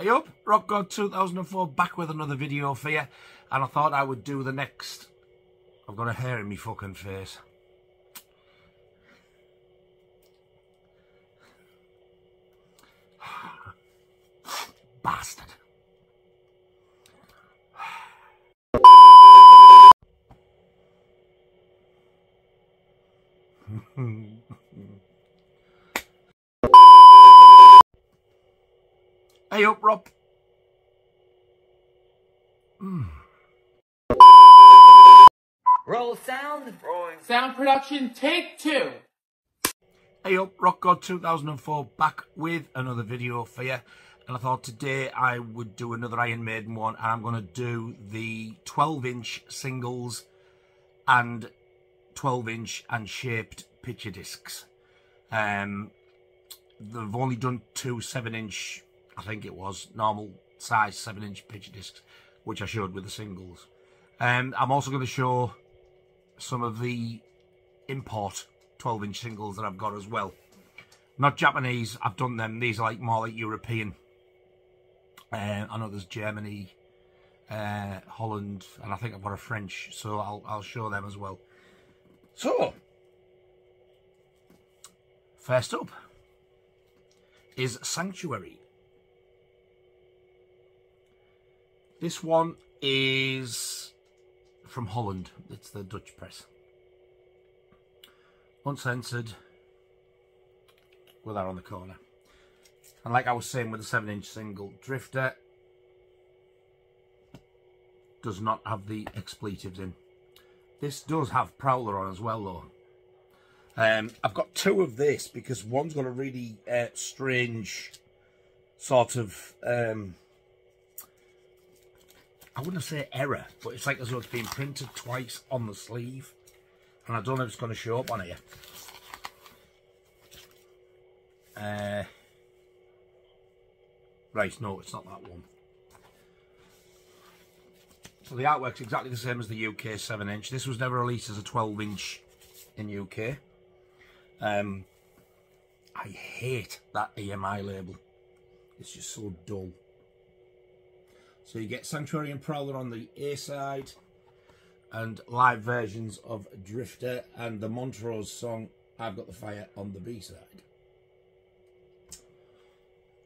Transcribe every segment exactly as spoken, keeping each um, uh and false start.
Hey up, Rock God two thousand four back with another video for you, and I thought I would do the next. I've got a hair in me fucking face. Bastard. Hey up, Rob. Mm. Roll sound. Rolling. Sound production, take two. Hey up, Rock God two thousand four back with another video for you. And I thought today I would do another Iron Maiden one. And I'm going to do the twelve inch singles and twelve inch and shaped picture discs. Um, they've only done two seven inch, I think it was, normal size seven inch picture discs, which I showed with the singles. Um, I'm also going to show some of the import twelve inch singles that I've got as well. Not Japanese, I've done them. These are like more like European. Uh, I know there's Germany, uh, Holland, and I think I've got a French, so I'll, I'll show them as well. So, first up is Sanctuary. This one is from Holland. It's the Dutch press. Uncensored. With that on the corner. And like I was saying with the seven inch single, Drifter does not have the expletives in. This does have Prowler on as well though. Um, I've got two of this because one's got a really uh, strange sort of... Um, I wouldn't say error, but it's like as though it's been printed twice on the sleeve. And I don't know if it's going to show up on here. Uh, right, no, it's not that one. So the artwork's exactly the same as the U K seven inch. This was never released as a twelve inch in U K. Um, I hate that E M I label. It's just so dull. So you get Sanctuary and Prowler on the A side, and live versions of Drifter and the Montrose song, I've Got the Fire, on the B side.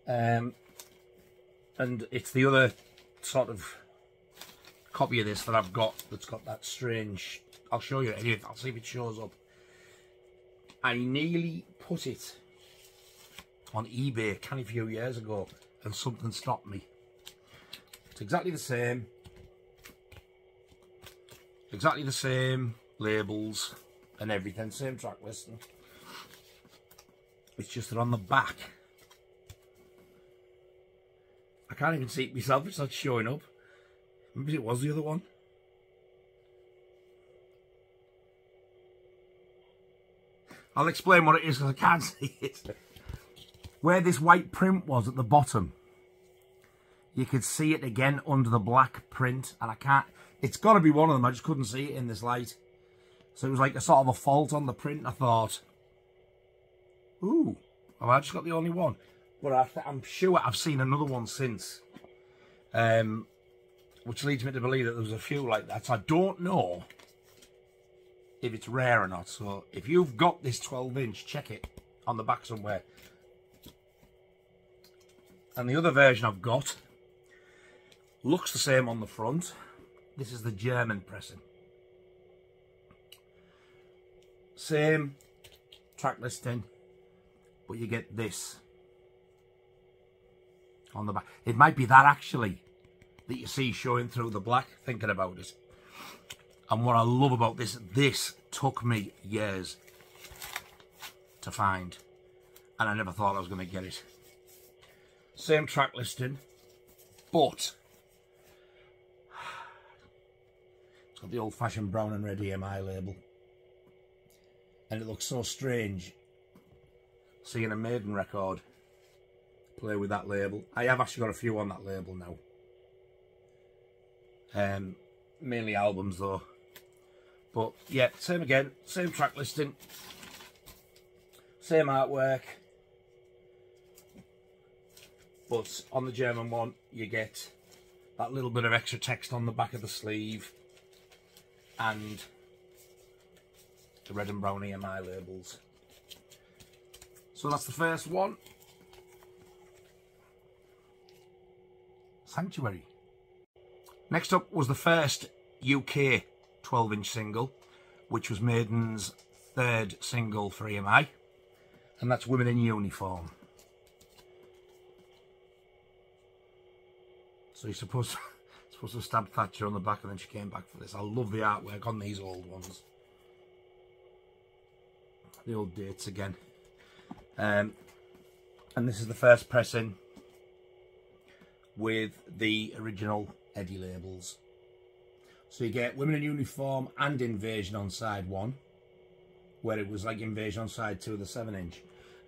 Um, and it's the other sort of copy of this that I've got that's got that strange... I'll show you it, I'll see if it shows up. I nearly put it on eBay can a few years ago, and something stopped me. It's exactly the same, exactly the same labels and everything, same track listing. It's just that on the back, I can't even see it myself, it's not showing up. Maybe it was the other one. I'll explain what it is because I can't see it. Where this white print was at the bottom, you could see it again under the black print, and I can't, it's got to be one of them, I just couldn't see it in this light. So it was like a sort of a fault on the print, I thought. Ooh, have I just got the only one? But I th I'm sure I've seen another one since. Um, which leads me to believe that there was a few like that. So I don't know if it's rare or not. So if you've got this twelve inch, check it on the back somewhere. And the other version I've got looks the same on the front. This is the German pressing. Same track listing, but you get this on the back. It might be that actually that you see showing through the black, thinking about it. And what I love about this, this took me years to find, and I never thought I was going to get it. Same track listing, but it's got the old-fashioned brown and red E M I label, and it looks so strange seeing a Maiden record play with that label. I have actually got a few on that label now, um, mainly albums though. But yeah, same again, same track listing, same artwork. but on the German one you get that little bit of extra text on the back of the sleeve and the red and brown E M I labels. So that's the first one, Sanctuary. Next up was the first U K twelve inch single, which was Maiden's third single for E M I, and that's Women in Uniform. So you're supposed, supposed to stab Thatcher on the back and then she came back for this. I love the artwork on these old ones. The old dates again. Um, and this is the first pressing with the original Eddie labels. So you get Women in Uniform and Invasion on side one, where it was like Invasion on side two of the seven inch.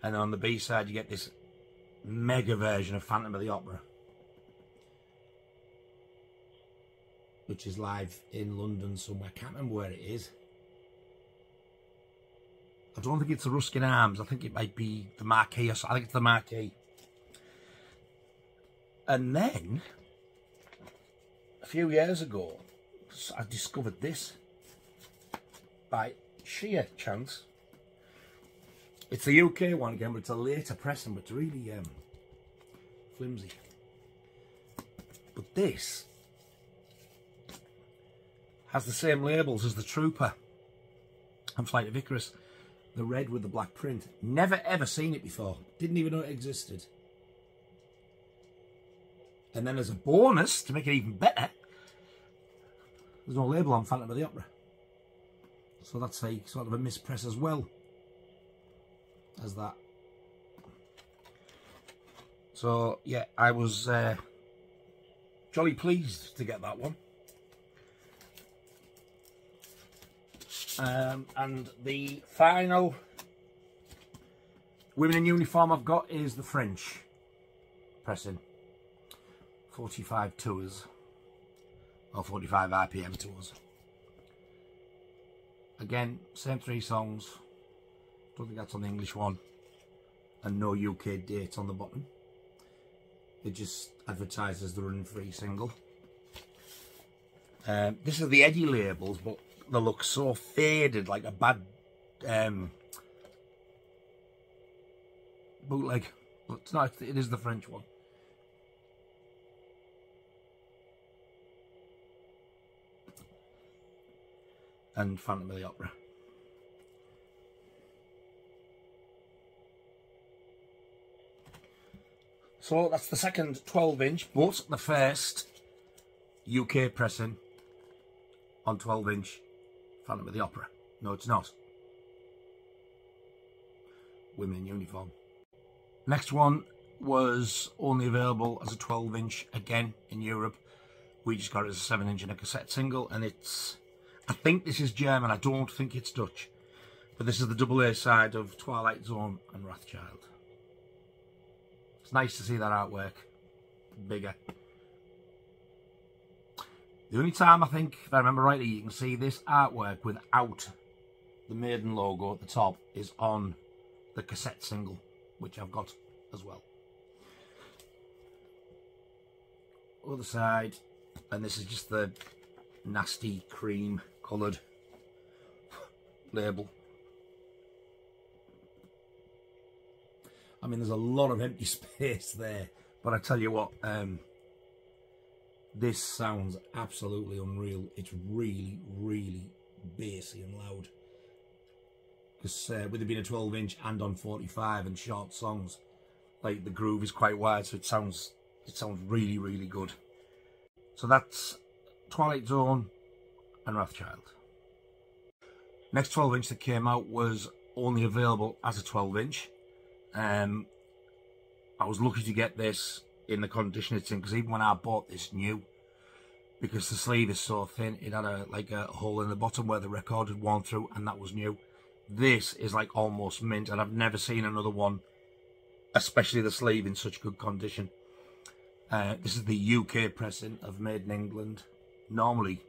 And then on the B side you get this mega version of Phantom of the Opera, which is live in London somewhere. I can't remember where it is. I don't think it's the Ruskin Arms. I think it might be the Marquee. Or I think it's the Marquee. And then, a few years ago, I discovered this by sheer chance. It's the U K one again, but it's a later pressing, but it's really um, flimsy. But this has the same labels as the Trooper and Flight of Icarus, the red with the black print. Never ever seen it before, didn't even know it existed. And then as a bonus, to make it even better, there's no label on Phantom of the Opera. So that's a sort of a mispress as well as that. So yeah, I was uh, jolly pleased to get that one. Um, and the final Women in Uniform I've got is the French pressing, forty-five tours or forty-five R P M tours. Again, same three songs. Don't think that's on the English one, and no U K date on the bottom. It just advertises the Running Free single. Um, this is the Eddie labels, but they look so faded, like a bad um, bootleg. But it's not, it is the French one. And Phantom of the Opera. So that's the second twelve inch, but the first U K pressing on twelve inch. Phantom of the Opera. No, it's not. Women in Uniform. Next one was only available as a twelve inch again in Europe. We just got it as a seven inch and a cassette single, and it's, I think this is German, I don't think it's Dutch. But this is the double A side of Twilight Zone and Wrathchild. It's nice to see that artwork bigger. The only time, I think, if I remember rightly, you can see this artwork without the Maiden logo at the top is on the cassette single, which I've got as well. Other side, and this is just the nasty cream coloured label. I mean, there's a lot of empty space there, but I tell you what, um, this sounds absolutely unreal. It's really, really bassy and loud. Because uh, with it being a twelve inch and on forty-five and short songs, like the groove is quite wide, so it sounds it sounds really, really good. So that's Twilight Zone and Wrathchild. Next twelve inch that came out was only available as a twelve inch. Um, I was lucky to get this in the condition it's in, because even when I bought this new, because the sleeve is so thin, it had a like a hole in the bottom where the record had worn through, and that was new. This is like almost mint, and I've never seen another one, especially the sleeve, in such good condition. Uh, this is the U K pressing of Made in England. Normally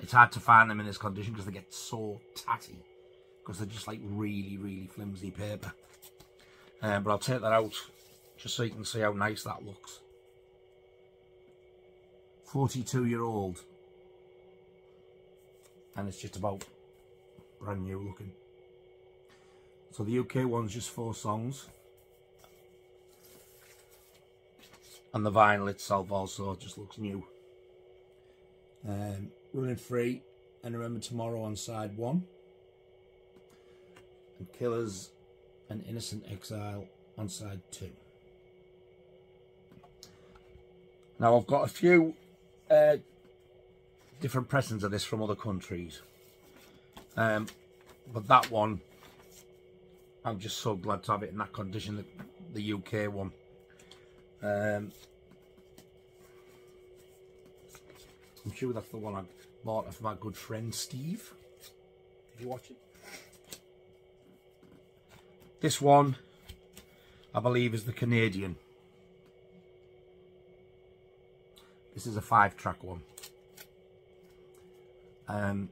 it's hard to find them in this condition because they get so tatty, because they're just like really, really flimsy paper. Um, but I'll take that out just so you can see how nice that looks. forty-two year old, and it's just about brand new looking. So the U K one's just four songs, and the vinyl itself also just looks new. Um, Running Free and Remember Tomorrow on side one, and Killers and Innocent Exile on side two. Now I've got a few uh, different pressings of this from other countries, um, but that one, I'm just so glad to have it in that condition, the, the U K one. Um, I'm sure that's the one I bought for my good friend Steve, if you're watching. This one, I believe, is the Canadian. This is a five track one. Um,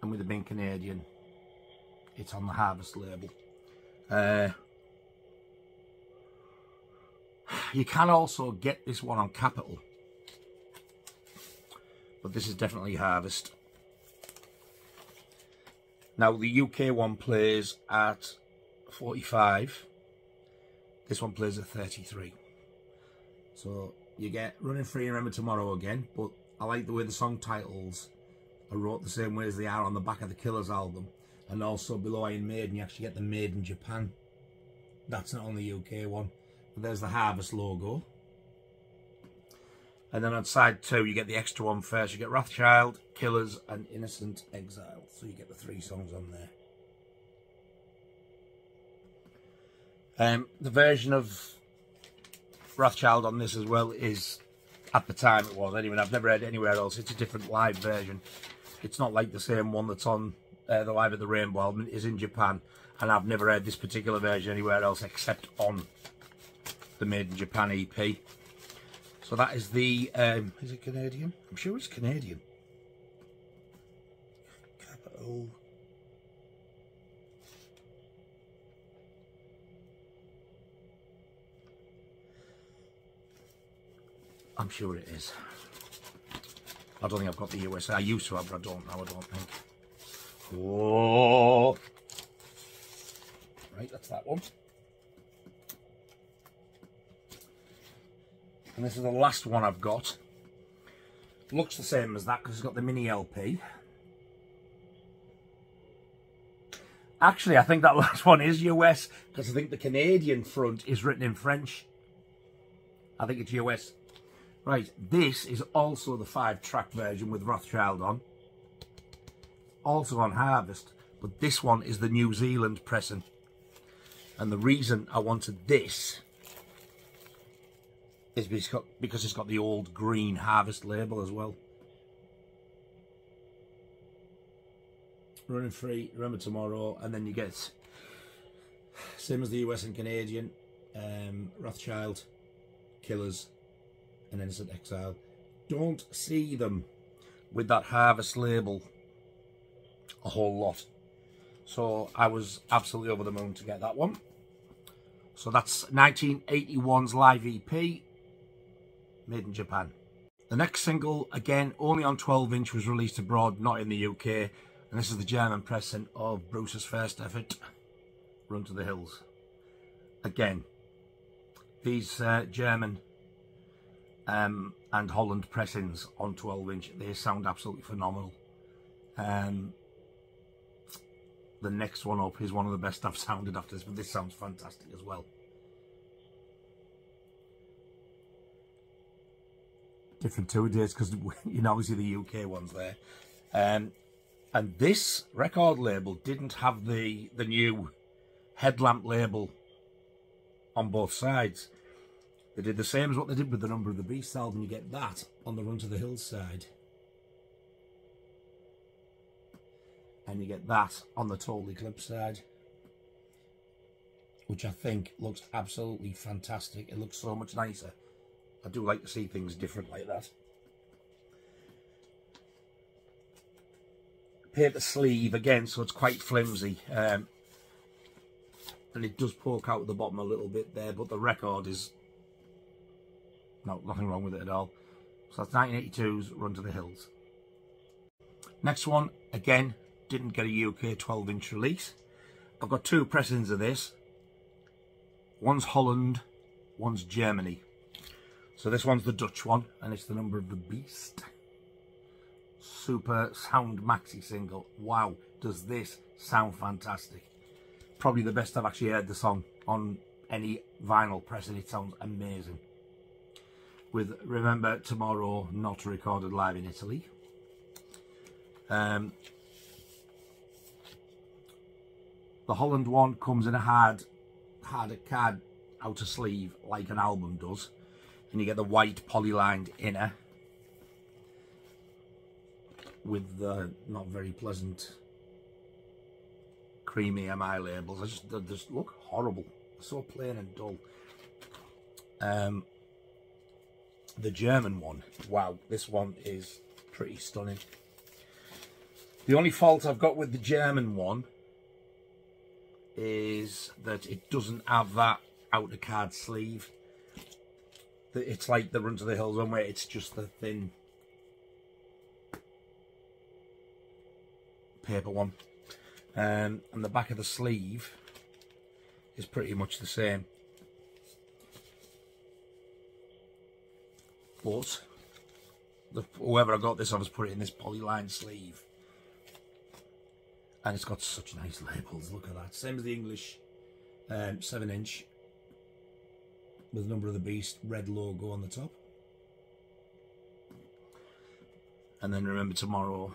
and with it being Canadian, it's on the Harvest label. Uh, you can also get this one on Capital, but this is definitely Harvest. Now the U K one plays at forty-five, this one plays at thirty-three. So you get Running Free and Remember Tomorrow again, but I like the way the song titles are wrote the same way as they are on the back of the Killers album. And also below Iron Maiden, you actually get the Made in Japan. That's not on the U K one. But there's the Harvest logo. And then on side two, you get the extra one first. You get Wrathchild, Killers and Innocent Exile. So you get the three songs on there. Um, the version of Wrathchild on this as well is, at the time it was anyway, I've never heard it anywhere else. It's a different live version. It's not like the same one that's on uh, the Live at the Rainbow album. It is in Japan, and I've never heard this particular version anywhere else except on the Made in Japan E P. So that is the, um, is it Canadian? I'm sure it's Canadian. Capital. I'm sure it is. I don't think I've got the U S A. I used to have, but I don't now, I don't think. Oh. Right, that's that one. And this is the last one I've got. Looks the same as that because it's got the mini L P. Actually, I think that last one is U S because I think the Canadian front is written in French. I think it's U S. Right, this is also the five-track version with Wrathchild on. Also on Harvest, but this one is the New Zealand pressing. And the reason I wanted this is because it's got, because it's got the old green Harvest label as well. Running Free, Remember Tomorrow, and then you get, same as the U S and Canadian, um, Wrathchild, Killers, and Innocent Exile. Don't see them with that Harvest label a whole lot, so I was absolutely over the moon to get that one. So that's nineteen eighty-one's live E P, Made in Japan. The next single, again only on twelve inch, was released abroad, not in the U K, and this is the German pressing of Bruce's first effort, Run to the Hills. Again, these uh, German Um, and Holland pressings on twelve inch, they sound absolutely phenomenal. Um, the next one up is one of the best I've sounded after this, but this sounds fantastic as well. Different two days because you know, obviously the U K one's there. Um, and this record label didn't have the, the new headlamp label on both sides. They did the same as what they did with the Number of the Beast album. You get that on the Run to the Hills side. And you get that on the Total Eclipse side. Which I think looks absolutely fantastic. It looks so much nicer. I do like to see things different like that. Paper sleeve again, so it's quite flimsy. Um, and it does poke out the bottom a little bit there, but the record is no, nothing wrong with it at all. So that's nineteen eighty-two's Run to the Hills. Next one, again, didn't get a U K twelve inch release. I've got two pressings of this. One's Holland, one's Germany. So this one's the Dutch one, and it's the Number of the Beast. Super sound maxi single. Wow, does this sound fantastic. Probably the best I've actually heard the song on any vinyl pressing. It sounds amazing. With Remember Tomorrow, not recorded live in Italy. Um, the Holland one comes in a hard, harder card outer sleeve like an album does. And you get the white polylined inner with the not very pleasant creamy M I labels. I just, they just look horrible. They're so plain and dull. Um, the German one, wow, this one is pretty stunning. The only fault I've got with the German one is that it doesn't have that outer card sleeve. It's like the Run to the Hills one where it's just the thin paper one. Um, and the back of the sleeve is pretty much the same. But the, whoever I got this, I was putting in this polyline sleeve. And it's got such nice labels, look at that. Same as the English um, seven inch. With the Number of the Beast red logo on the top, and then Remember Tomorrow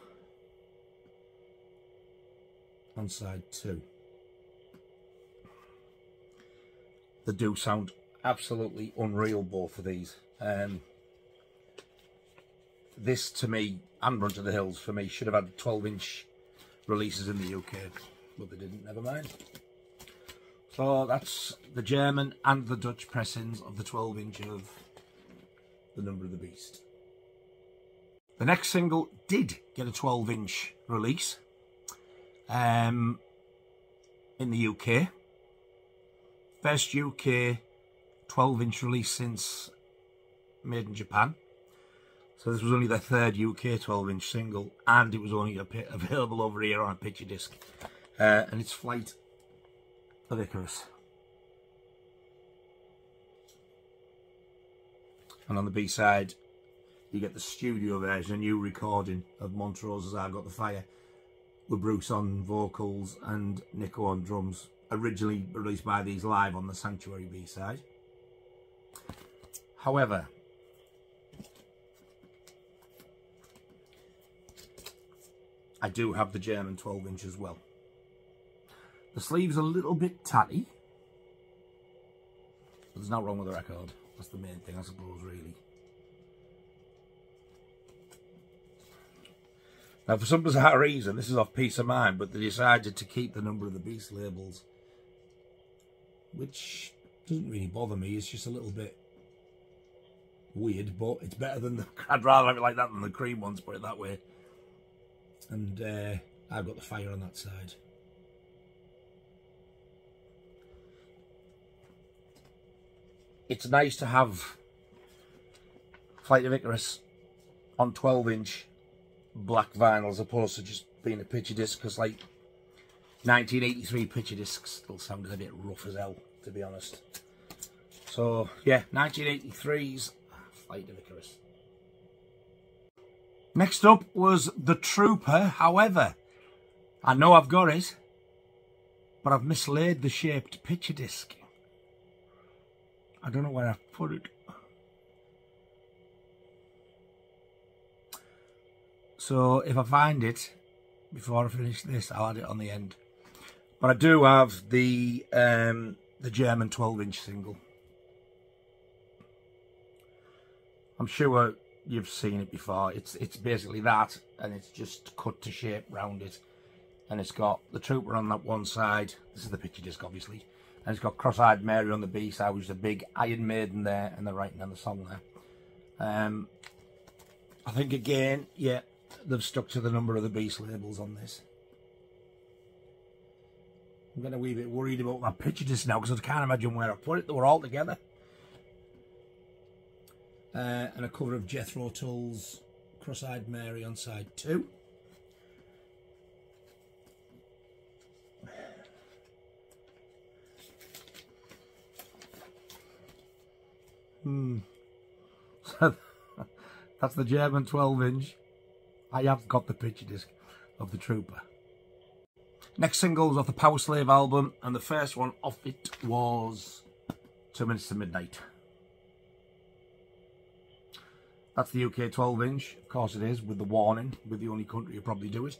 on side two. They do sound absolutely unreal, both of these. Um, this to me and Run to the Hills for me should have had twelve inch releases in the U K, but they didn't. Never mind. So that's the German and the Dutch pressings of the twelve inch of the Number of the Beast. The next single did get a twelve inch release um, in the U K. First U K twelve inch release since Made in Japan. So this was only their third U K twelve inch single, and it was only available over here on a picture disc. Uh, and it's Flight of Icarus. And on the B-side you get the studio version, a new recording of Montrose As I Got the Fire, with Bruce on vocals and Nicko on drums, originally released by these live on the Sanctuary B-side. However, I do have the German twelve inch as well. The sleeve's a little bit tatty, but there's nothing wrong with the record. That's the main thing, I suppose, really. Now, for some bizarre reason, this is off Peace of Mind, but they decided to keep the Number of the Beast labels, which doesn't really bother me. It's just a little bit weird, but it's better than the... I'd rather have it like that than the cream ones, put it that way. And uh, I've got the Fire on that side. It's nice to have Flight of Icarus on twelve inch black vinyl as opposed to just being a picture disc, because like nineteen eighty-three picture discs still sounded a bit rough as hell, to be honest. So yeah, nineteen eighty-three's Flight of Icarus. Next up was the Trooper. However, I know I've got it, but I've mislaid the shaped picture disc. I don't know where I've put it. So if I find it before I finish this, I'll add it on the end. But I do have the um, the German twelve inch single. I'm sure you've seen it before. It's it's basically that, and it's just cut to shape round it. And it's got the Trooper on that one side. This is the picture disc, obviously. And it's got Cross-Eyed Mary on the B-side, which is a big Iron Maiden there, and the writing on the song there. Um, I think, again, yeah, they've stuck to the Number of the Beast labels on this. I'm getting a wee bit worried about my picture just now because I can't imagine where I put it. They were all together. Uh, and a cover of Jethro Tull's Cross-Eyed Mary on side two. Hmm. That's the German twelve inch. I have got the picture disc of the Trooper. Next single was off the Power Slave album, and the first one off it was Two Minutes to Midnight. That's the U K twelve inch, of course it is, with the warning. We're the only country who probably do it.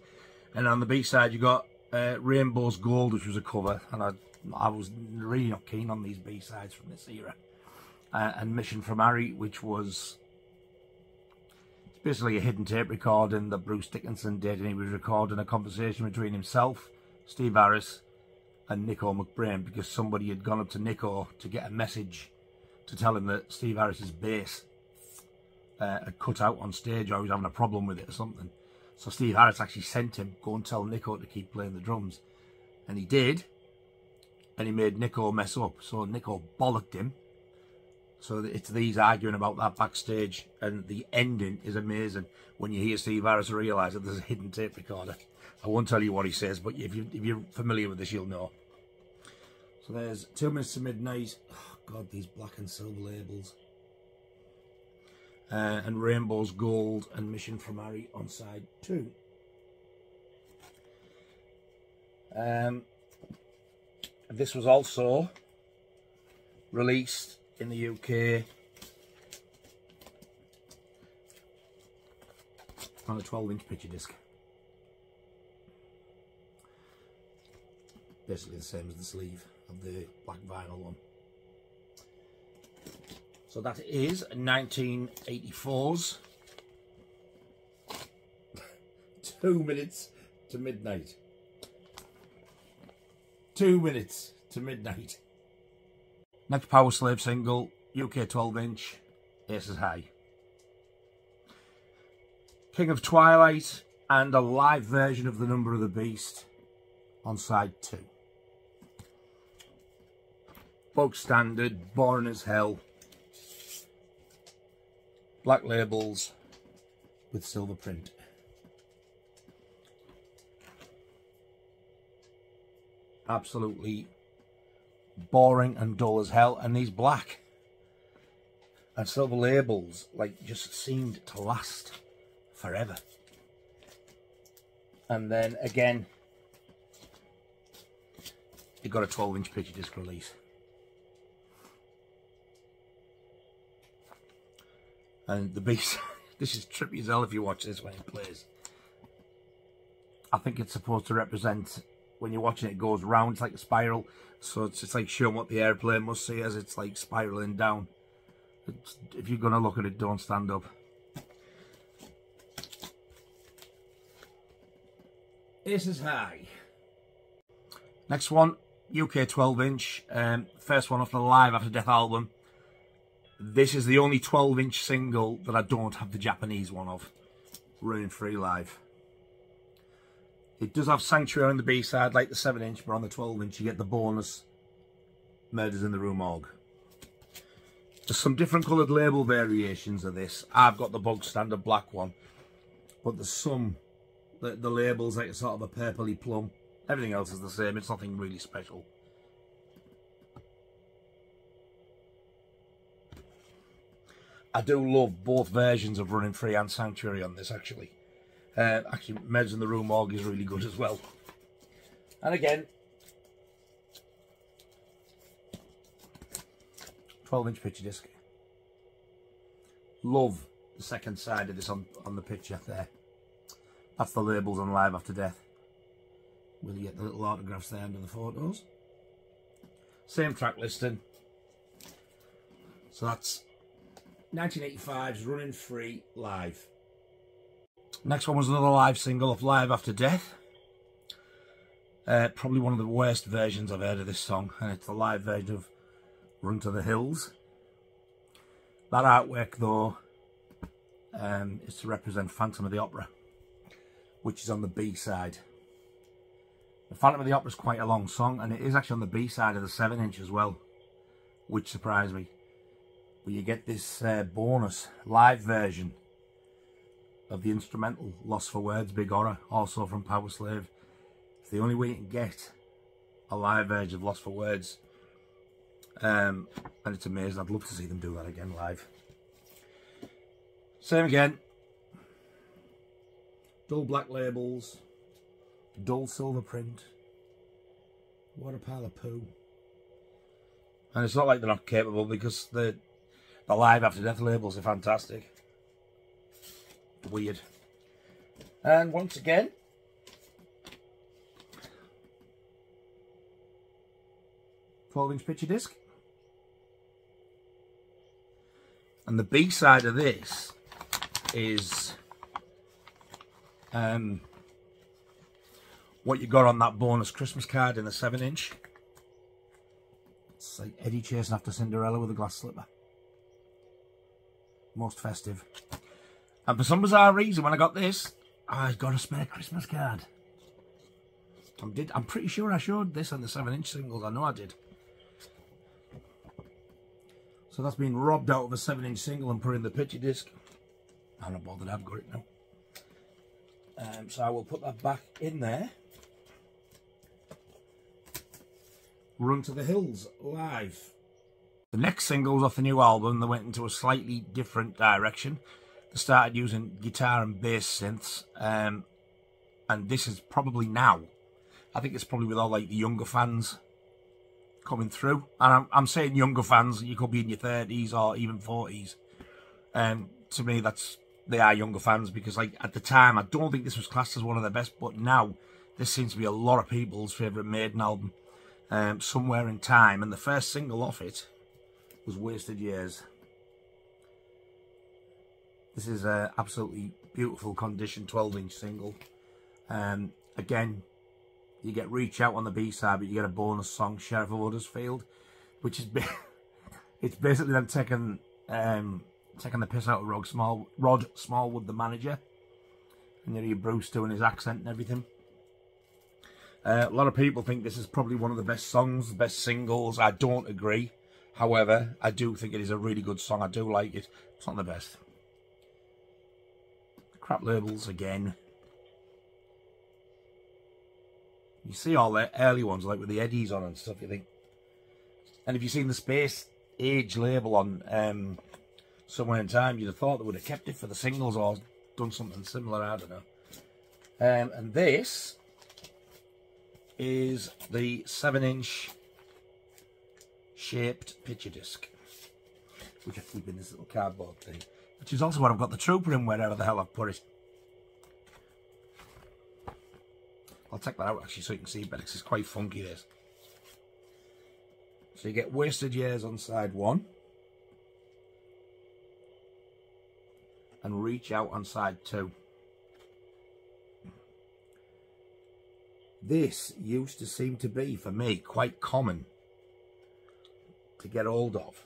And on the B side you got uh, Rainbow's Gold, which was a cover, and I, I was really not keen on these B sides from this era. Uh, and Mission from Harry, which was basically a hidden tape recording that Bruce Dickinson did, and he was recording a conversation between himself, Steve Harris, and Nicko McBrain, because somebody had gone up to Nicko to get a message to tell him that Steve Harris's bass uh, had cut out on stage, or he was having a problem with it or something. So Steve Harris actually sent him, go and tell Nicko to keep playing the drums, and he did, and he made Nicko mess up, so Nicko bollocked him. So it's these arguing about that backstage, and the ending is amazing. When you hear Steve Harris realise that there's a hidden tape recorder. I won't tell you what he says, but if, you, if you're familiar with this, you'll know. So there's Two Minutes to Midnight. Oh God, these black and silver labels. Uh, and Rainbow's Gold and Mission from Harry on side two. Um, this was also released in the U K on a twelve inch picture disc. Basically the same as the sleeve of the black vinyl one. So that is nineteen eighty-four's Two Minutes to Midnight. Two Minutes to Midnight. Next Power Slave single, U K twelve inch, Aces High. King of Twilight and a live version of the Number of the Beast on side two. Folk standard, boring as hell. Black labels with silver print. Absolutely boring and dull as hell, and these black and silver labels like just seemed to last forever. And then again it got a twelve inch picture disc release, and the beast this is trippy as hell if you watch this when it plays. I think it's supposed to represent, when you're watching it, it goes round, it's like a spiral. So it's just like showing what the airplane must see as it's like spiralling down. It's, if you're going to look at it, don't stand up. This is high. Next one, U K twelve inch. Um, first one off the Live After Death album. This is the only twelve inch single that I don't have the Japanese one of. Running Free Live. It does have Sanctuary on the B-side, like the seven inch, but on the twelve inch you get the bonus Murders in the Rue Morgue. There's some different coloured label variations of this. I've got the bog standard black one, but there's some, the, the label's like sort of a purpley plum. Everything else is the same, it's nothing really special. I do love both versions of Running Free and Sanctuary on this, actually. Uh, actually, Meds in the Room Org is really good as well. And again, twelve inch picture disc. Love the second side of this on, on the picture there. That's the labels on Live After Death. Will you get the little autographs there under the photos? Same track listing. So that's nineteen eighty-five's Running Free Live. Next one was another live single of Live After Death. Uh, probably one of the worst versions I've heard of this song, and it's the live version of Run to the Hills. That artwork, though, um, is to represent Phantom of the Opera, which is on the B side. The Phantom of the Opera is quite a long song, and it is actually on the B-side of the seven inch as well, which surprised me. But you get this uh, bonus live version of the instrumental Lost for Words, Big Horror, also from Power Slave. It's the only way you can get a live version of Lost for Words. Um, and it's amazing. I'd love to see them do that again live. Same again. Dull black labels. Dull silver print. What a pile of poo. And it's not like they're not capable, because the the live after death labels are fantastic. Weird. And once again, twelve inch picture disc. And the B side of this is um, what you got on that bonus Christmas card in the seven inch. It's like Eddie chasing after Cinderella with a glass slipper. Most festive. And for some bizarre reason, when I got this, I got a spare Christmas card. I'm, did, I'm pretty sure I showed this on the seven inch singles. I know I did. So that's been robbed out of a seven inch single and put in the picture disc. I'm not bothered, I've got it now. Um, so I will put that back in there. Run to the Hills live. The next singles off the new album, they went into a slightly different direction. They started using guitar and bass synths, um, and this is probably now, I think it's probably with all like the younger fans coming through, and I'm, I'm saying younger fans, you could be in your thirties or even forties, and um, to me that's, they are younger fans, because like at the time I don't think this was classed as one of the best, but now this seems to be a lot of people's favourite Maiden album, um, Somewhere in Time, and the first single off it was Wasted Years. This is an absolutely beautiful condition twelve inch single. Um, again, you get Reach Out on the B-side, but you get a bonus song, Sheriff of Huddersfield, which is it's basically them taking um, taking the piss out of Rod, Small, Rod Smallwood, the manager. And you hear Bruce doing his accent and everything. Uh, a lot of people think this is probably one of the best songs, the best singles. I don't agree. However, I do think it is a really good song. I do like it. It's not the best. Crap labels again. You see all the early ones like with the eddies on and stuff, you think. And if you've seen the Space Age label on um, Somewhere in Time, you'd have thought they would have kept it for the singles or done something similar, I don't know. Um, and this is the seven inch shaped picture disc, which I keep in this little cardboard thing. Which is also what I've got the Trooper in, wherever the hell I've put it. I'll take that out actually so you can see it better, because it's quite funky this. So you get Wasted Years on side one. And Reach Out on side two. This used to seem to be, for me, quite common to get hold of.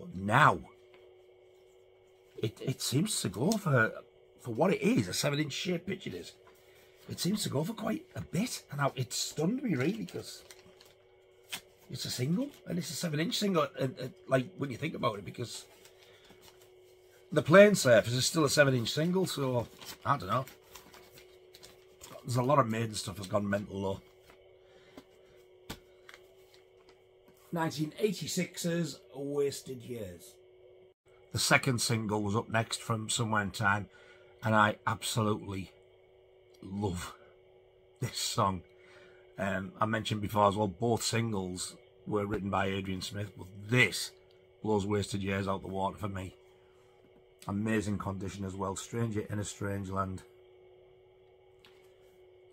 But now... It, it seems to go for, for what it is, a seven inch shape picture disc. It seems to go for quite a bit. And I, it stunned me, really, because it's a single. And it's a seven inch single, and, and, like, when you think about it, because the Plane Surface is still a seven inch single, so, I don't know. There's a lot of Maiden stuff that's gone mental, though. nineteen eighty-six's Wasted Years. The second single was up next from Somewhere in Time, and I absolutely love this song. Um, I mentioned before as well, both singles were written by Adrian Smith, but this blows Wasted Years out the water for me. Amazing condition as well, Stranger in a Strange Land.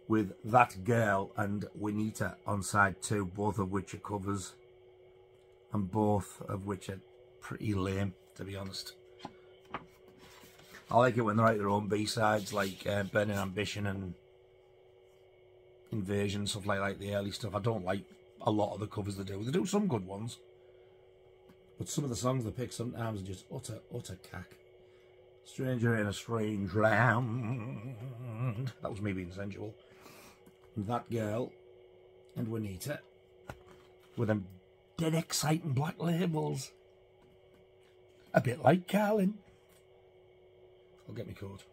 With That Girl and Juanita on side two, both of which are covers, and both of which are pretty lame. To be honest, I like it when they write their own B-sides, like uh, Burning Ambition and Invasion, stuff like like the early stuff. I don't like a lot of the covers they do. They do some good ones, but some of the songs they pick sometimes are just utter, utter cack. Stranger in a Strange Land. That was me being sensual. that girl and Juanita with them dead exciting black labels. A bit like Carlin. I'll get me caught.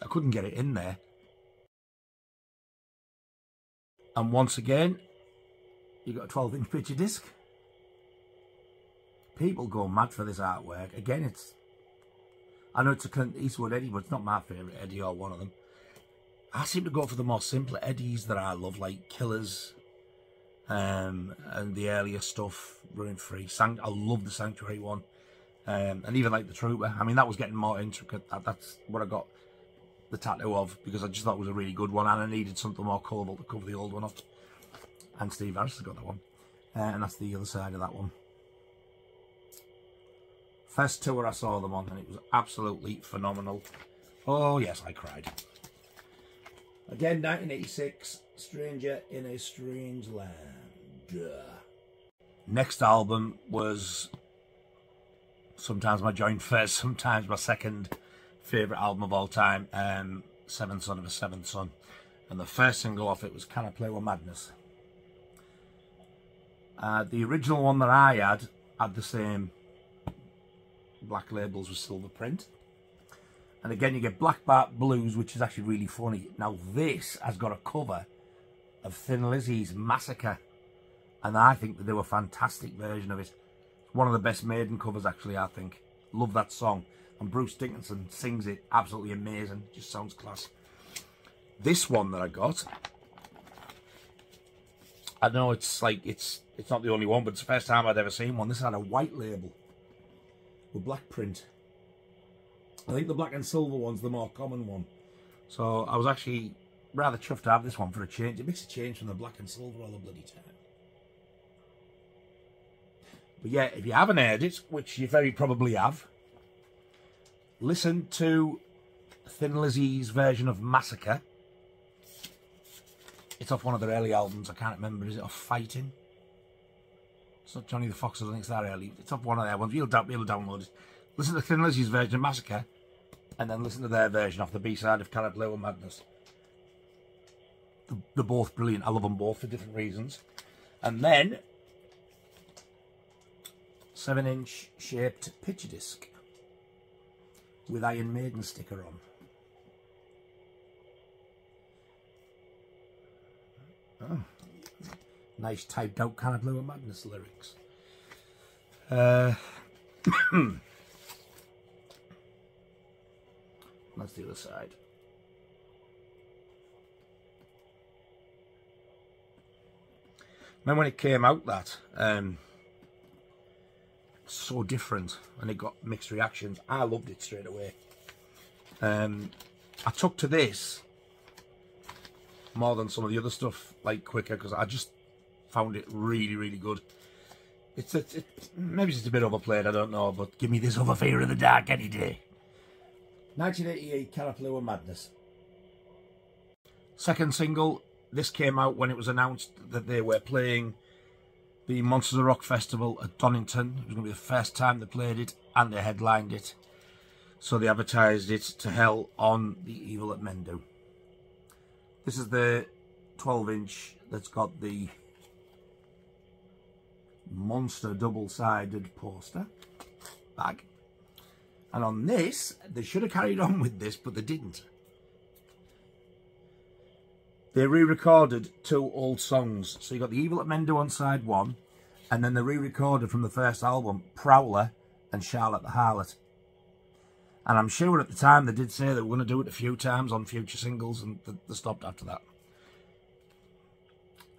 I couldn't get it in there. And once again, you got a twelve inch picture disc. People go mad for this artwork. Again, it's... I know it's a Clint Eastwood Eddie, but it's not my favourite Eddie or one of them. I seem to go for the more simpler Eddies that I love, like Killers um, and the earlier stuff, Running Free. San I love the Sanctuary one. Um, and even like the Trooper. I mean, that was getting more intricate. That, that's what I got the tattoo of, because I just thought it was a really good one, and I needed something more colourful to cover the old one off. And Steve Harris has got that one. Uh, and that's the other side of that one. First tour I saw them on, and it was absolutely phenomenal. Oh, yes, I cried. Again, nineteen eighty-six, Stranger in a Strange Land. Next album was sometimes my joint first, sometimes my second favourite album of all time, um, Seventh Son of a Seventh Son. And the first single off it was Can I Play with Madness? Uh, the original one that I had, had the same black labels with silver print. And again, you get Black Bart Blues, which is actually really funny. Now, this has got a cover of Thin Lizzy's Massacre. And I think that they were a fantastic version of it. It's one of the best Maiden covers, actually, I think. Love that song. And Bruce Dickinson sings it. Absolutely amazing. Just sounds class. This one that I got... I know it's like, it's it's not the only one, but it's the first time I'd ever seen one. This had a white label with black print. I think the black and silver one's the more common one. So I was actually rather chuffed to have this one for a change. It makes a change from the black and silver all the bloody time. But yeah, if you haven't heard it, which you very probably have, listen to Thin Lizzy's version of Massacre. It's off one of their early albums. I can't remember. Is it off Fighting? It's not Johnny the Fox. I don't think it's that early. It's off one of their ones. You'll be able to download it. Listen to Thin Lizzy's version of Massacre, and then listen to their version off the B-side of Can I Play with Madness. They're both brilliant. I love them both for different reasons. And then, seven inch shaped picture disc with Iron Maiden sticker on. Oh. Nice typed out Can I Play with Madness lyrics. Uh, that's the other side. Then when it came out, that um, so different, and it got mixed reactions. I loved it straight away. Um, I took to this more than some of the other stuff, like quicker, because I just found it really, really good. It's a, it, maybe it's a bit overplayed, I don't know, but give me this over Fear of the Dark any day. nineteen eighty-eight, Can I Play with Madness. Second single. This came out when it was announced that they were playing the Monsters of Rock Festival at Donington. It was going to be the first time they played it, and they headlined it. So they advertised it to hell on the evil that men do. This is the twelve inch that's got the monster double-sided poster bag. And on this, they should have carried on with this, but they didn't. They re-recorded two old songs. So you got The Evil That Men Do on side one, and then they re-recorded from the first album, Prowler and Charlotte the Harlot. And I'm sure at the time they did say they were going to do it a few times on future singles, and they stopped after that.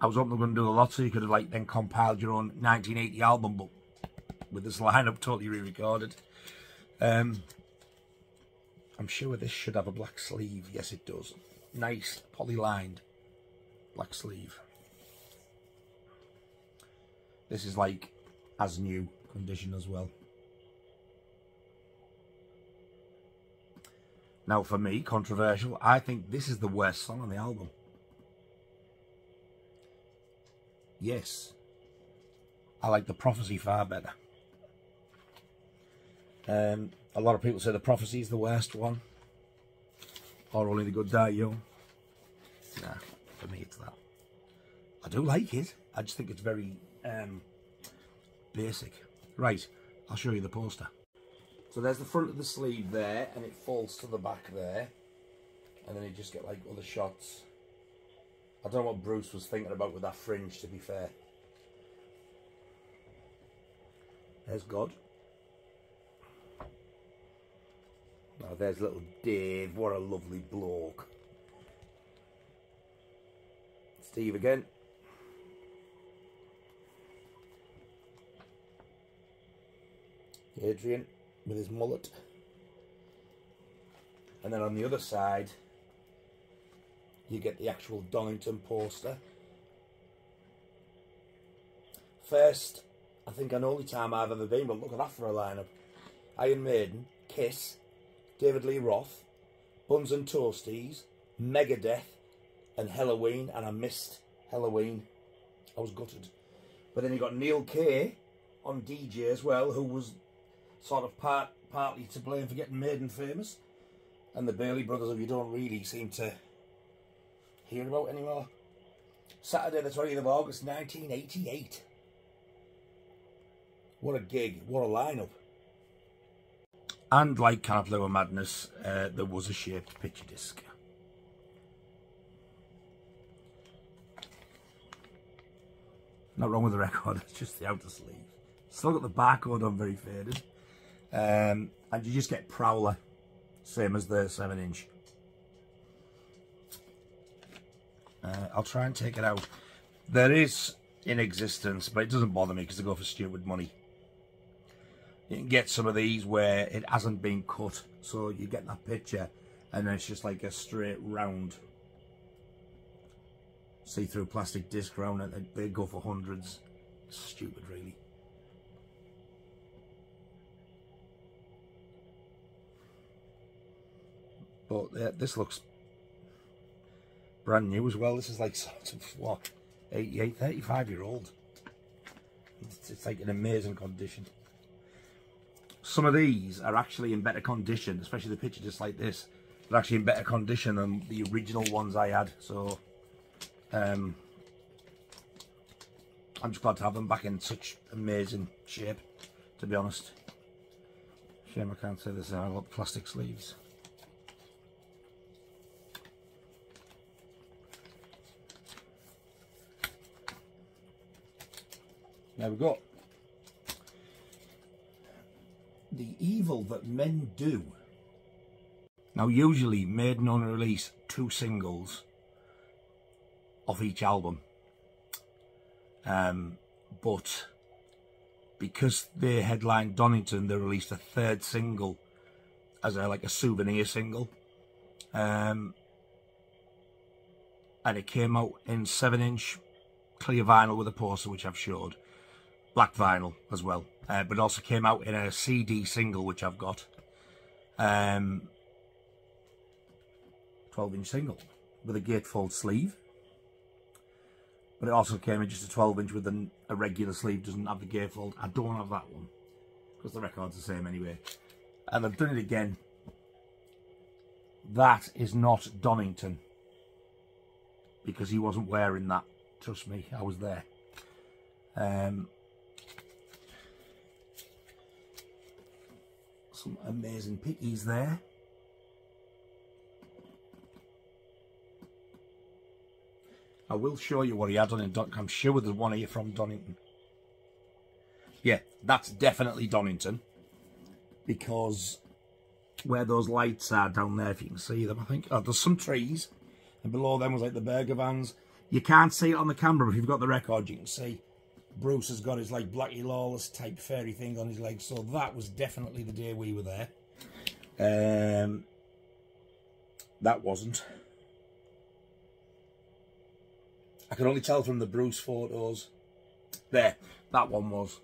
I was hoping they were going to do a lot, so you could have like then compiled your own nineteen eighty album, but with this lineup totally re-recorded. Um, I'm sure this should have a black sleeve. Yes, it does. Nice poly-lined black sleeve. This is like as new condition as well. Now for me, controversial, I think this is the worst song on the album. Yes, I like The Prophecy far better. Um, A lot of people say The Prophecy is the worst one. Or Only the Good Die Young. Nah, for me it's that. I do like it. I just think it's very um, basic. Right, I'll show you the poster. So there's the front of the sleeve there, and it folds to the back there. And then you just get like other shots. I don't know what Bruce was thinking about with that fringe, to be fair. There's God. Oh, there's little Dave. What a lovely bloke. Steve again. Adrian with his mullet. And then on the other side, you get the actual Donington poster. First, I think, and only time I've ever been, but look at that for a lineup. Iron Maiden, Kiss, David Lee Roth, Buns and Toasties, Megadeth, and Helloween, and I missed Helloween. I was gutted. But then you got Neil Kay on D J as well, who was sort of part, partly to blame for getting Maiden famous. And the Bailey Brothers, who you don't really seem to hear about anymore. Saturday the twentieth of August, nineteen eighty-eight. What a gig, what a lineup. And like Can I Play with Madness, uh, there was a shaped picture disc. Not wrong with the record, it's just the outer sleeve. Still got the barcode on, very faded. Um, and you just get Prowler, same as the seven inch. Uh, I'll try and take it out. There is in existence, but it doesn't bother me because they go for stupid money. You can get some of these where it hasn't been cut, so you get that picture and then it's just like a straight round see-through plastic disc round, and they go for hundreds. Stupid, really. But uh, this looks brand new as well. This is like sort of what, eighty-eight, thirty-five year old. It's, it's like an amazing condition. Some of these are actually in better condition, especially the picture just like this. They're actually in better condition than the original ones I had. So um, I'm just glad to have them back in such amazing shape, to be honest. Shame I can't say this now. I've got plastic sleeves. There we go. The evil that men do. Now usually Maiden only release two singles off each album, um, but because they headlined Donington, they released a third single as a, like a souvenir single, um, and it came out in seven inch clear vinyl with a poster, which I've showed, black vinyl as well. Uh, but also came out in a C D single, which I've got. Um, twelve inch single with a gatefold sleeve. But it also came in just a twelve inch with an, a regular sleeve, doesn't have the gatefold. I don't have that one, because the record's the same anyway. And I've done it again. That is not Donington, because he wasn't wearing that. Trust me, I was there. Um... Some amazing pickies there. I will show you what he had on in Donington. I'm sure there's one here from Donington. Yeah, that's definitely Donington, because where those lights are down there, if you can see them, I think. Oh, there's some trees, and below them was like the burger vans. You can't see it on the camera, but if you've got the record, you can see. Bruce has got his like Blackie Lawless type fairy thing on his leg, so that was definitely the day we were there. Um, that wasn't. I can only tell from the Bruce photos. There, that one was.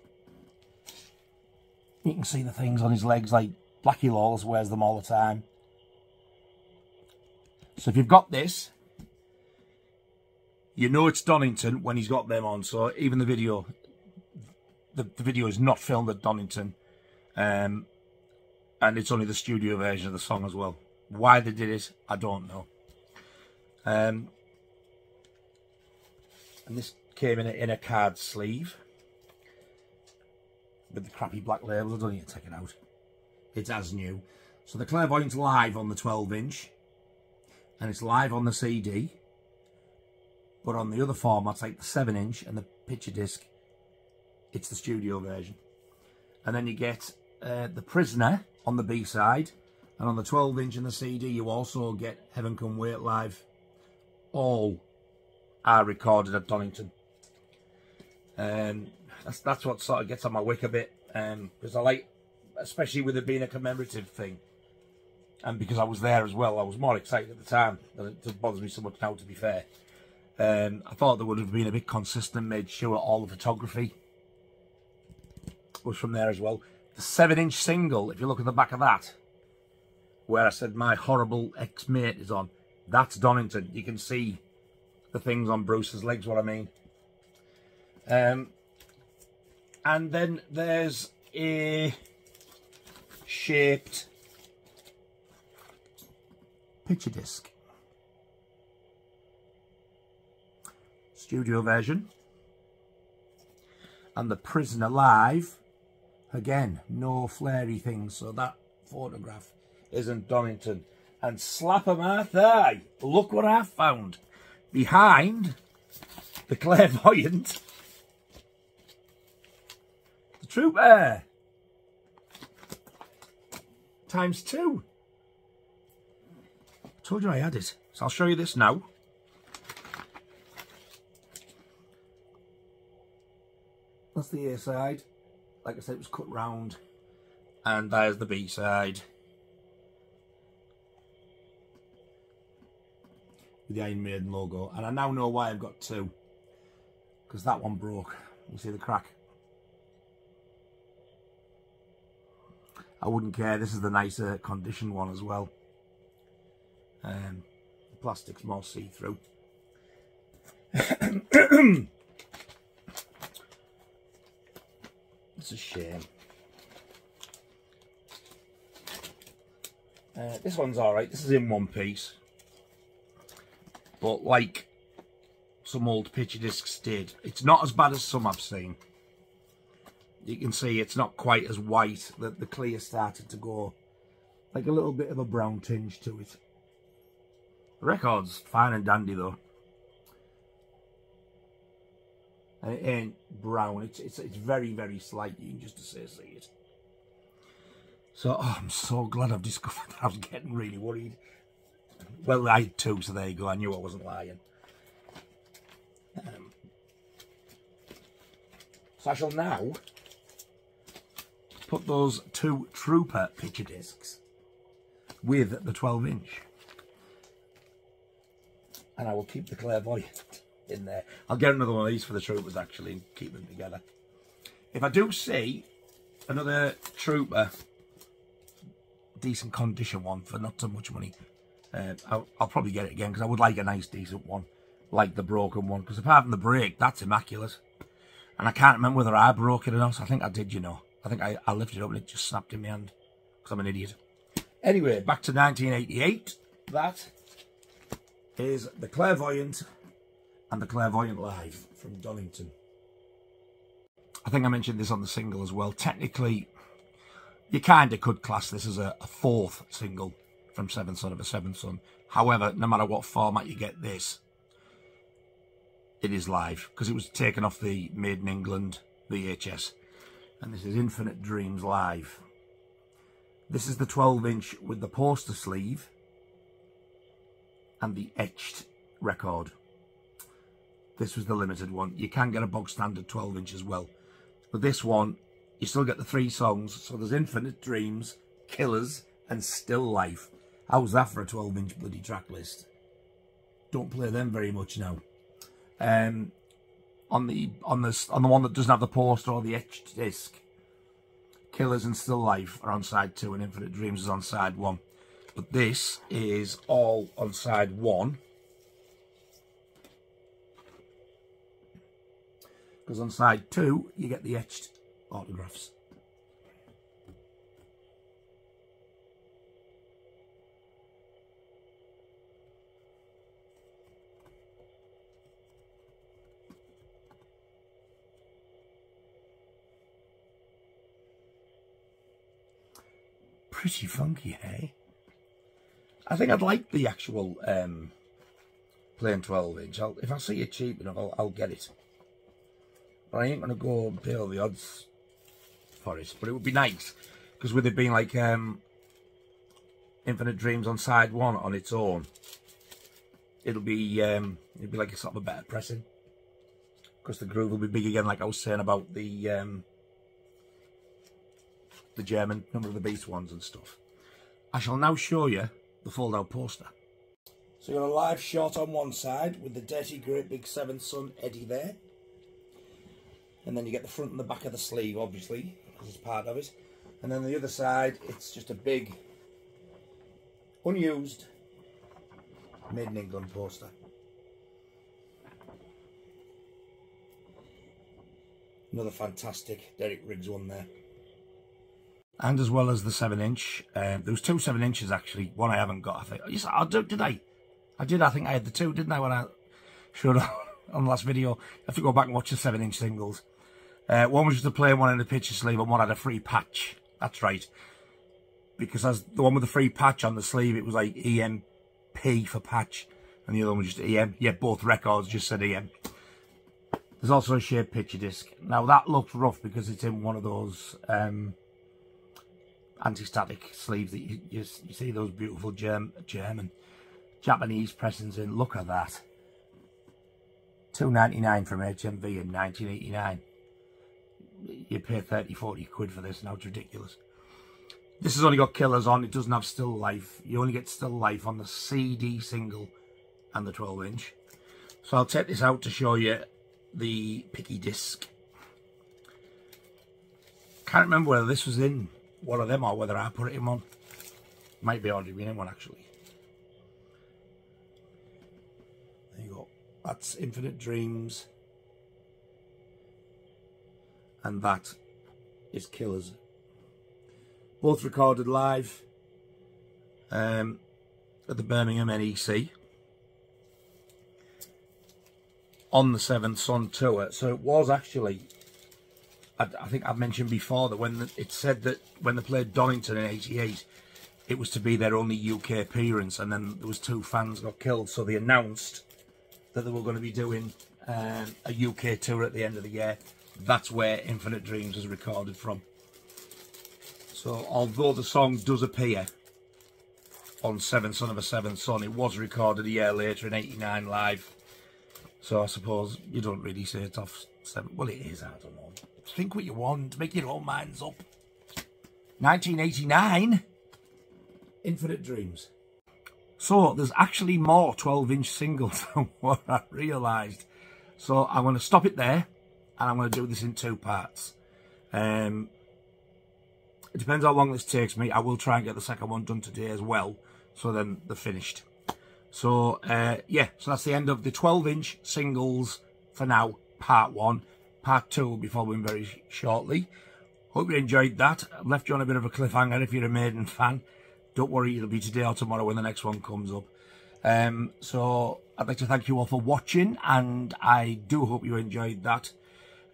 You can see the things on his legs, like Blackie Lawless wears them all the time. So if you've got this, you know it's Donington when he's got them on. So even the video, the, the video is not filmed at Donington. Um, and it's only the studio version of the song as well. Why they did it, I don't know. Um, and this came in a, in a card sleeve with the crappy black labels. I don't need to take it out. It's as new. So the Clairvoyant's live on the twelve inch, and it's live on the C D. But on the other formats, like the seven inch and the picture disc, it's the studio version. And then you get uh, The Prisoner on the B-side, and on the twelve inch and the C D, you also get Heaven Come Wait Live. All are recorded at Donington. Um, that's, that's what sort of gets on my wick a bit, because um, I like, especially with it being a commemorative thing. And because I was there as well, I was more excited at the time. It bothers me so much now, to be fair. Um, I thought they would have been a bit consistent, made sure all the photography was from there as well. The seven inch single, if you look at the back of that, where I said my horrible ex-mate is on, that's Donington. You can see the things on Bruce's legs, what I mean. Um, and then there's a shaped picture disc. Studio version and The Prisoner live again, no flary things, so that photograph isn't Donington. And slap of my thigh, look what I found behind the Clairvoyant, the Trooper times two. I told you I had it, so I'll show you this now. That's the A side. Like I said, it was cut round. And there's the B side. With the Iron Maiden logo. And I now know why I've got two. Because that one broke. You see the crack? I wouldn't care. This is the nicer condition one as well. Um, the plastic's more see-through. It's a shame. Uh, this one's alright. This is in one piece. But like some old picture discs did, it's not as bad as some I've seen. You can see it's not quite as white. That the clear started to go like a little bit of a brown tinge to it. The record's fine and dandy though. And it ain't brown. It's, it's, it's very, very slight. You can just see it. So, oh, I'm so glad I've discovered that. I was getting really worried. Well, I had two, so there you go. I knew I wasn't lying. Um, so I shall now put those two Trooper picture discs with the twelve inch. And I will keep the Clairvoyant in there. I'll get another one of these for the Troopers actually and keep them together. If I do see another Trooper, decent condition one for not so much money, uh, I'll, I'll probably get it again because I would like a nice decent one, like the broken one, because apart from the break, that's immaculate. And I can't remember whether I broke it or not. I think I did, you know. I think I, I lifted it up and it just snapped in my hand because I'm an idiot. Anyway, back to nineteen eighty-eight. That is the Clairvoyant and the Clairvoyant live from Donington. I think I mentioned this on the single as well. Technically, you kind of could class this as a, a fourth single from Seventh Son of a Seventh Son. However, no matter what format you get this, it is live, because it was taken off the Made in England V H S. And this is Infinite Dreams live. This is the twelve inch with the poster sleeve and the etched record. This was the limited one. You can get a bog standard twelve inch as well. But this one, you still get the three songs. So there's Infinite Dreams, Killers, and Still Life. How's that for a twelve inch bloody track list? Don't play them very much now. Um, on the on the, on the one that doesn't have the poster or the etched disc, Killers and Still Life are on side two and Infinite Dreams is on side one. But this is all on side one. Because on side two, you get the etched autographs. pretty funky, hey? I think I'd like the actual um, plain twelve inch. I'll, if I see it cheap enough, I'll, I'll get it. But I ain't going to go and pay all the odds for it. But it would be nice, because with it being like um, Infinite Dreams on side one on its own, it'll be um, it'll be like a sort of a better pressing. Because the groove will be big again, like I was saying about the um, the German Number of the Beast ones and stuff. I shall now show you the fold-out poster. So you got a live shot on one side with the dirty great big Seventh Son Eddie there, and then you get the front and the back of the sleeve, obviously, because it's part of it. And then the other side, it's just a big, unused, Made in England poster. Another fantastic Derek Riggs one there. And as well as the seven inch, um, there was two seven inches actually, one I haven't got, I think. Yes, I did, did I? I did, I think I had the two, didn't I, when I showed on, on the last video. I have to go back and watch the seven inch singles. Uh, one was just a plain one in the picture sleeve, and one had a free patch. That's right. Because as the one with the free patch on the sleeve, it was like E M P for patch, and the other one was just E M. Yeah, both records just said E M. There's also a shared picture disc. Now that looks rough because it's in one of those um, anti-static sleeves that you, you, you see those beautiful German, German, Japanese pressings in. Look at that. two ninety-nine from H M V in nineteen eighty-nine. You pay thirty, forty quid for this now, it's ridiculous. This has only got Killers on, it doesn't have Still Life. You only get Still Life on the C D single and the twelve inch. So I'll take this out to show you the picky disc. Can't remember whether this was in one of them or whether I put it in one. Might be already been in one actually. There you go. That's Infinite Dreams. And that is Killers. Both recorded live um, at the Birmingham N E C on the Seventh Son tour. So it was actually, I, I think I've mentioned before that when the, it said that when they played Donington in eighty-eight, it was to be their only U K appearance, and then there was two fans got killed. So they announced that they were going to be doing um, a U K tour at the end of the year. That's where Infinite Dreams is recorded from. So, although the song does appear on Seventh Son of a Seventh Son, it was recorded a year later in eighty-nine live. So, I suppose you don't really say it's off seven. Well, it is, I don't know. Think what you want. Make your own minds up. nineteen eighty-nine. Infinite Dreams. So, there's actually more twelve inch singles than what I realised. So, I'm going to stop it there. And I'm going to do this in two parts. Um... It depends how long this takes me. I will try and get the second one done today as well. So then they're finished. So, uh, yeah. So that's the end of the twelve inch singles for now. Part one. Part two will be following very shortly. Hope you enjoyed that. I've left you on a bit of a cliffhanger if you're a Maiden fan. Don't worry, it'll be today or tomorrow when the next one comes up. Um, so, I'd like to thank you all for watching. And I do hope you enjoyed that.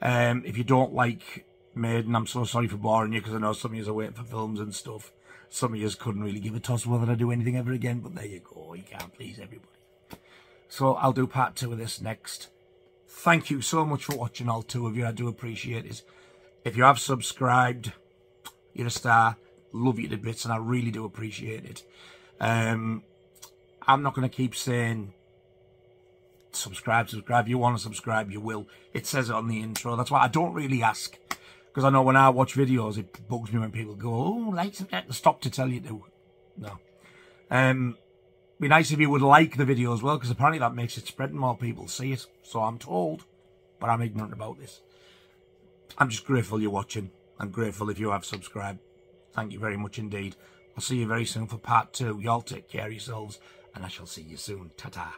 Um, if you don't like Maiden, I'm so sorry for boring you, because I know some of yous are waiting for films and stuff. Some of yous couldn't really give a toss whether I do anything ever again, but there you go, you can't please everybody. So I'll do part two of this next. Thank you so much for watching, all two of you. I do appreciate it. If you have subscribed, you're a star. Love you to bits, and I really do appreciate it. Um, I'm not going to keep saying subscribe, subscribe. You want to subscribe, you will. It says it on the intro. That's why I don't really ask. Because I know when I watch videos, it bugs me when people go, oh, like, stop to tell you to. No. Um, be nice if you would like the video as well, because apparently that makes it spread and more people see it. So I'm told, but I'm ignorant about this. I'm just grateful you're watching. I'm grateful if you have subscribed. Thank you very much indeed. I'll see you very soon for part two. Y'all take care of yourselves, and I shall see you soon. Ta-ta.